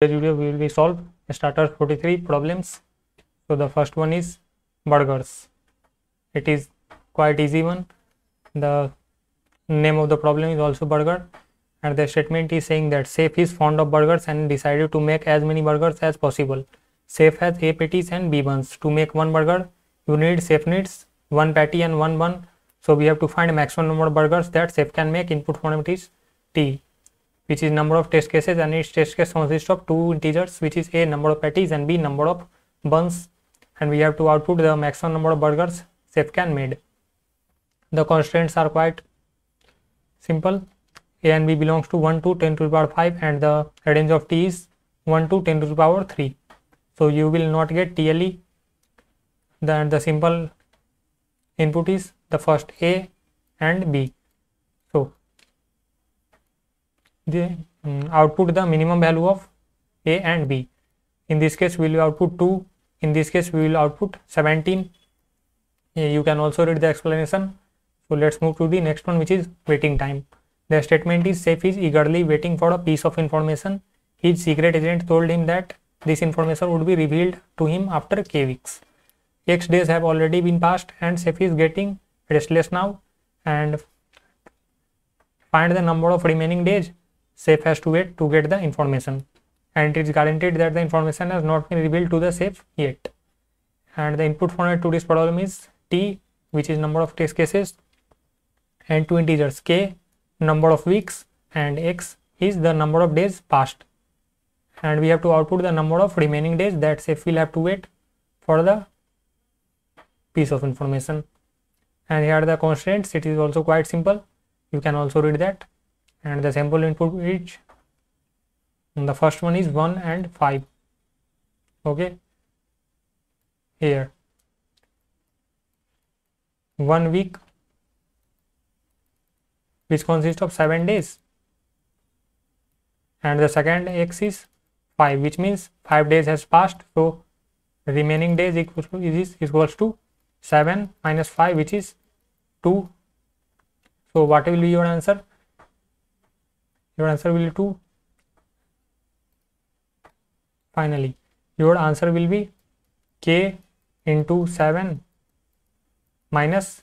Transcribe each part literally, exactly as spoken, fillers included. As usual, we will be solve starters forty-three problems. So the first one is burgers. It is quite easy one. The name of the problem is also burger, and the statement is saying that Chef is fond of burgers and decided to make as many burgers as possible. Chef has A patties and B buns. To make one burger, you need Chef needs one patty and one bun. So we have to find maximum number of burgers that Chef can make. Input format is T, which is number of test cases, and each test case consists of two integers, which is A, number of patties, and B, number of buns, and we have to output the maximum number of burgers Chef can made. The constraints are quite simple. A and B belongs to one to ten to the power five, and the range of T is one to ten to the power three. So you will not get T L E. Then the simple input is the first A and B. So the um, output the minimum value of A and B. In this case we will output two, in this case we will output seventeen. You can also read the explanation. So let's move to the next one, which is waiting time. The statement is Chef is eagerly waiting for a piece of information. His secret agent told him that this information would be revealed to him after K weeks. X days have already been passed and Chef is getting restless now, and find the number of remaining days Chef has to wait to get the information, and it is guaranteed that the information has not been revealed to the Chef yet. And the input format to this problem is T, which is number of test cases, and two integers K, number of weeks, and X is the number of days passed, and we have to output the number of remaining days that Chef will have to wait for the piece of information. And here are the constraints. It is also quite simple. You can also read that. And the sample input each, and the first one is one and five. Okay, here one week, which consists of seven days, and the second X is five, which means five days has passed, so remaining days equals to, is equals to seven minus five, which is two. So what will be your answer? Your answer will be two. Finally, your answer will be K into seven minus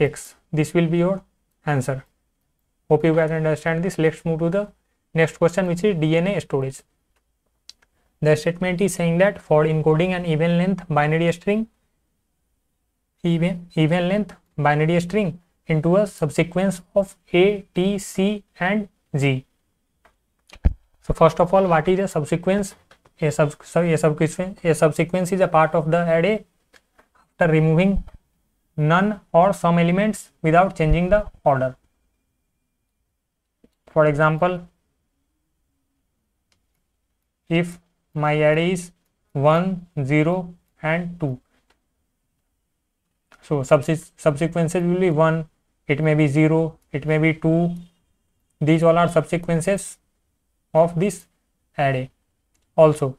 X. This will be your answer. Hope you guys understand this. Let's move to the next question, which is D N A storage. The statement is saying that for encoding an even length binary string, even, even length binary string into a subsequence of A, T, C, and G. So first of all, what is a subsequence? A, sub, a, subsequence, a subsequence is a part of the array after removing none or some elements without changing the order. For example, if my array is one, zero and two, so subsequences will be one, it may be zero, it may be two. These all are subsequences of this array. Also,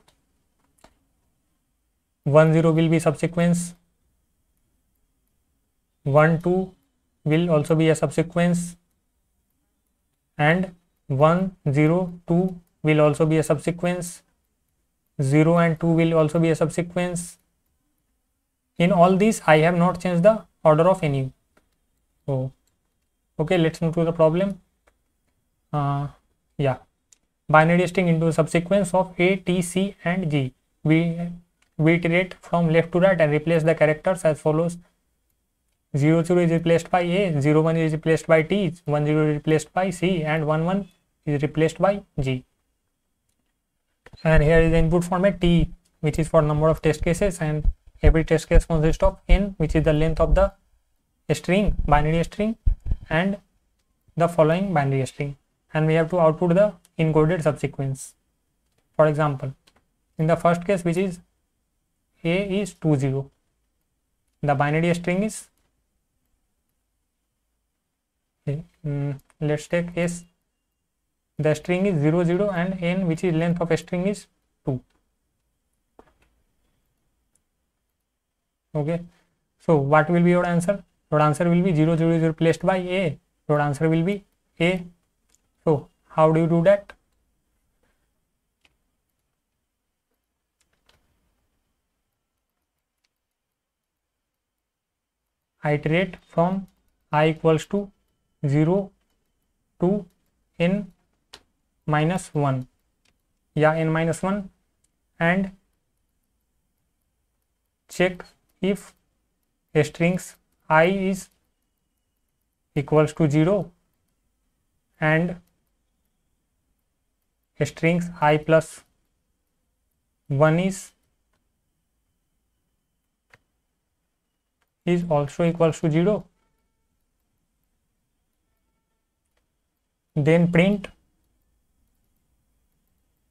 one, zero will be subsequence, one, two will also be a subsequence, and one, zero, two will also be a subsequence, zero and two will also be a subsequence. In all these, I have not changed the order of any. So, okay, let's move to the problem. Uh, yeah, binary string into subsequence of A, T, C, and G. We, we iterate from left to right and replace the characters as follows. zero, zero is replaced by A, zero, one is replaced by T, one, zero is replaced by C, and one, one is replaced by G. And here is the input format T, which is for number of test cases, and every test case consists of N, which is the length of the string, binary string, and the following binary string, and we have to output the encoded subsequence. For example, in the first case, which is A is two, zero, the binary string is, okay, um, let's take S, the string is zero, zero, and N, which is length of a string, is two. Okay, so what will be your answer? Your answer will be zero, zero is replaced by A. Your answer will be A. So how do you do that? iterate from I equals to zero to n minus one, yeah, n minus one, and check if strings I is equals to zero and strings I plus one is is also equals to zero. Then print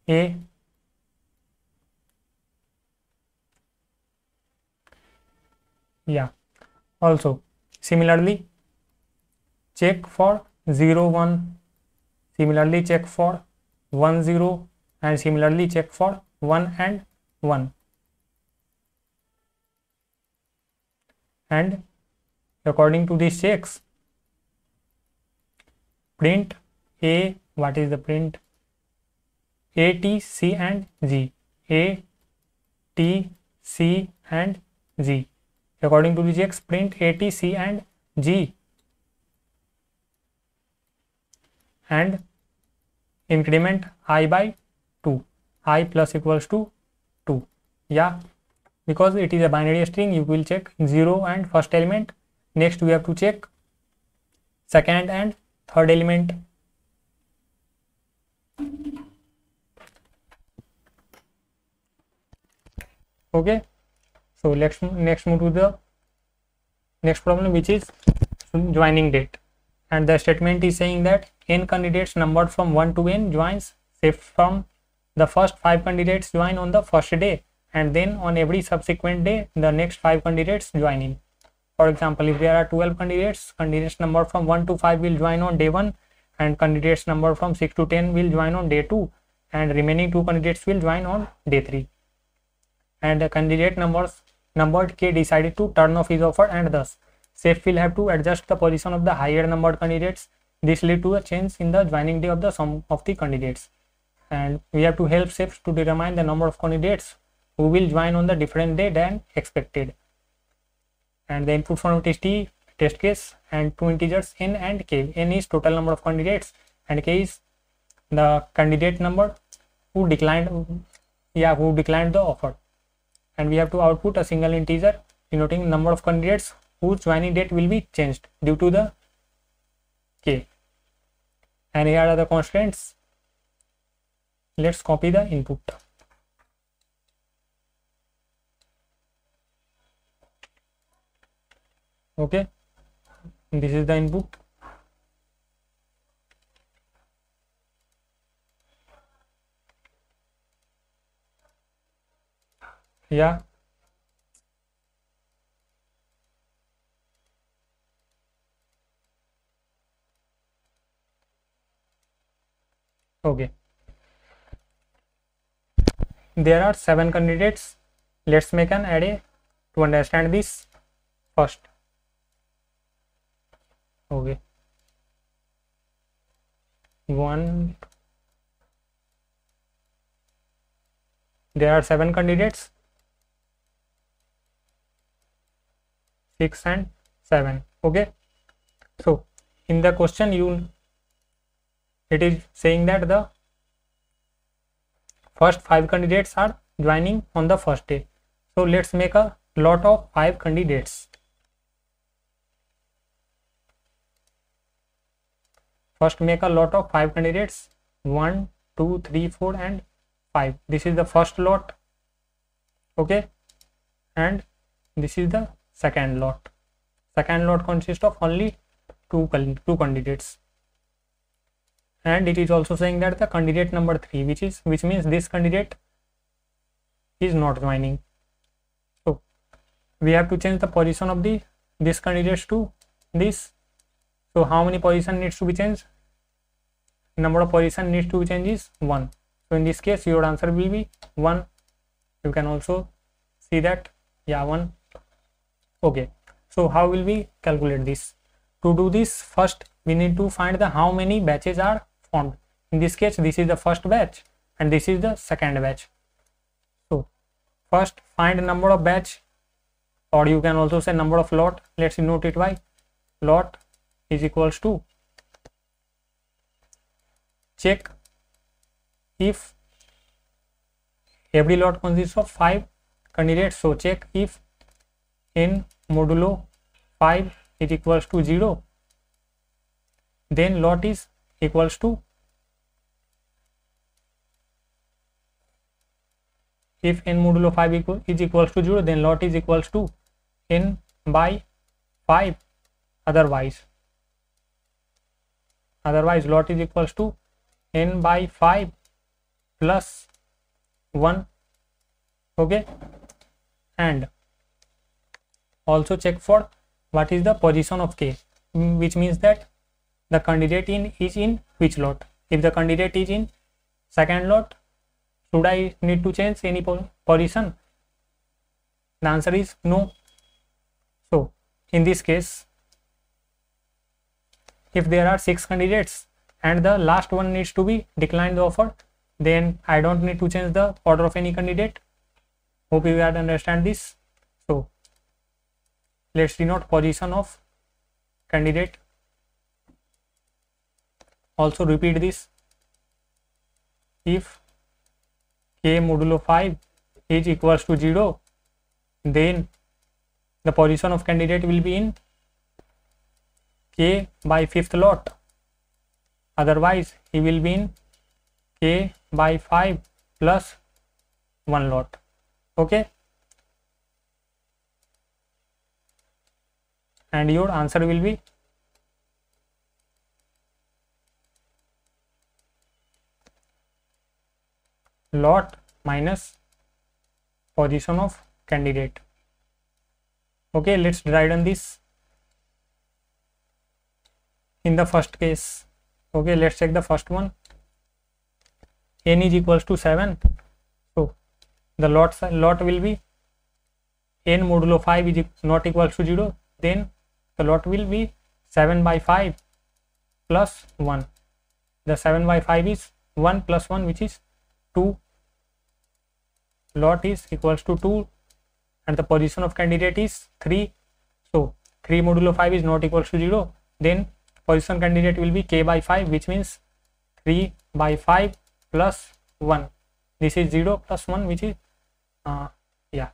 a yeah also similarly check for zero one, similarly check for one zero, and similarly check for one and one, and according to these checks print A, what is the print? A, T, C and G. A, T, C and G. According to the checks, print A, T, C and G. And increment I by two. I plus equals to two. Yeah, because it is a binary string, you will check zero and first element. Next, we have to check second and third element. Okay, so let's next move to the next problem, which is joining date, and the statement is saying that n candidates numbered from one to n joins Chef from the first five candidates join on the first day, and then on every subsequent day the next five candidates join in. For example, if there are twelve candidates, candidates numbered from one to five will join on day one, and candidates number from six to ten will join on day two, and remaining two candidates will join on day three. And the candidate numbers numbered K decided to turn off his offer, and thus Chef will have to adjust the position of the higher numbered candidates. This lead to a change in the joining day of the sum of the candidates, and we have to help Chef to determine the number of candidates who will join on the different day than expected. And the input format is T, test case, and two integers n and k. N is total number of candidates and k is the candidate number who declined yeah who declined the offer, and we have to output a single integer denoting number of candidates whose joining date will be changed due to the k. And here are the constraints. Let's copy the input. Okay, this is the input, yeah, okay. There are seven candidates. Let's make an array to understand this first. Okay, one, there are seven candidates, six and seven. Okay, so in the question you it is saying that the first five candidates are joining on the first day, so let's make a lot of five candidates. First make a lot of five candidates, one, two, three, four and five. This is the first lot, okay, and this is the second lot. Second lot consists of only two, two candidates, and it is also saying that the candidate number three, which is which means this candidate is not joining. So we have to change the position of the this candidates to this. So how many position needs to be changed? Number of position needs to be changed is one. So in this case your answer will be one. You can also see that, yeah, one. Okay, so how will we calculate this? To do this, first we need to find the how many batches are formed. In this case this is the first batch and this is the second batch. So first find number of batch or you can also say number of lot. Let's denote it by lot is equals to check if every lot consists of five candidates. So check if n modulo five is equals to zero, then lot is equals to, if n modulo five equal, is equals to zero, then lot is equals to n by five, otherwise otherwise lot is equals to n by five plus one. Okay, and also check for what is the position of K, which means that the candidate in is in which lot. If the candidate is in second lot, should I need to change any position? The answer is no. So in this case, if there are six candidates and the last one needs to be declined the offer, then I don't need to change the order of any candidate. Hope you guys understand this. So let's denote position of candidate. Also repeat this. If K modulo five is equals to zero, then the position of candidate will be in K by fifth lot. Otherwise, he will be in K by five plus one lot. Okay. And your answer will be lot minus position of candidate. Okay, let's write down this in the first case. Okay, let's check the first one. N is equals to seven. So the lot lot will be n modulo five is not equals to zero. Then the lot will be seven by five plus one. The seven by five is one plus one, which is two. Lot is equals to two, and the position of candidate is three. So three modulo five is not equals to zero. Then position candidate will be K by five, which means three by five plus one. This is zero plus one, which is uh, yeah,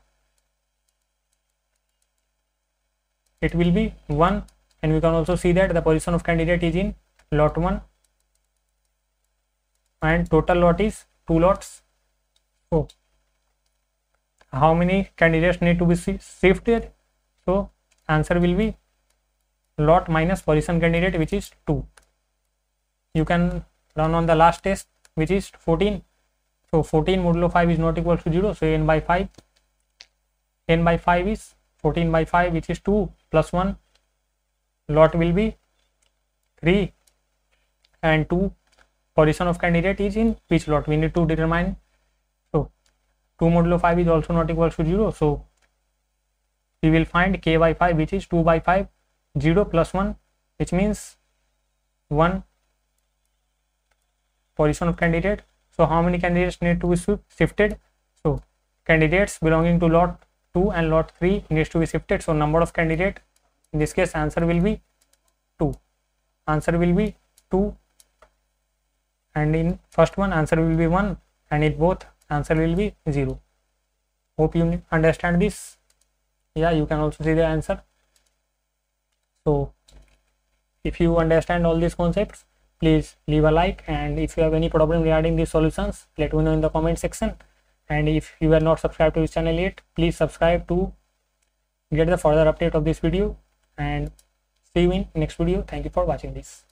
it will be one. And we can also see that the position of candidate is in lot one, and total lot is two lots. So how many candidates need to be shifted? So answer will be lot minus position candidate, which is two. You can run on the last test, which is fourteen. So fourteen modulo five is not equal to zero. So n by five, n by five is fourteen by five, which is two plus one. Lot will be three and two. Position of candidate is in which lot? We need to determine. So two modulo five is also not equal to zero. So we will find K by five, which is two by five, zero plus one, which means one. Position of candidate. So how many candidates need to be shifted? So candidates belonging to lot two and lot three needs to be shifted. So number of candidate, in this case answer will be two. Answer will be two. And in first one answer will be one, and in both answer will be zero. Hope you understand this. Yeah, you can also see the answer. So if you understand all these concepts, please leave a like, and if you have any problem regarding these solutions, let me know in the comment section. And if you are not subscribed to this channel yet, please subscribe to get the further update of this video, and see you in next video. Thank you for watching this.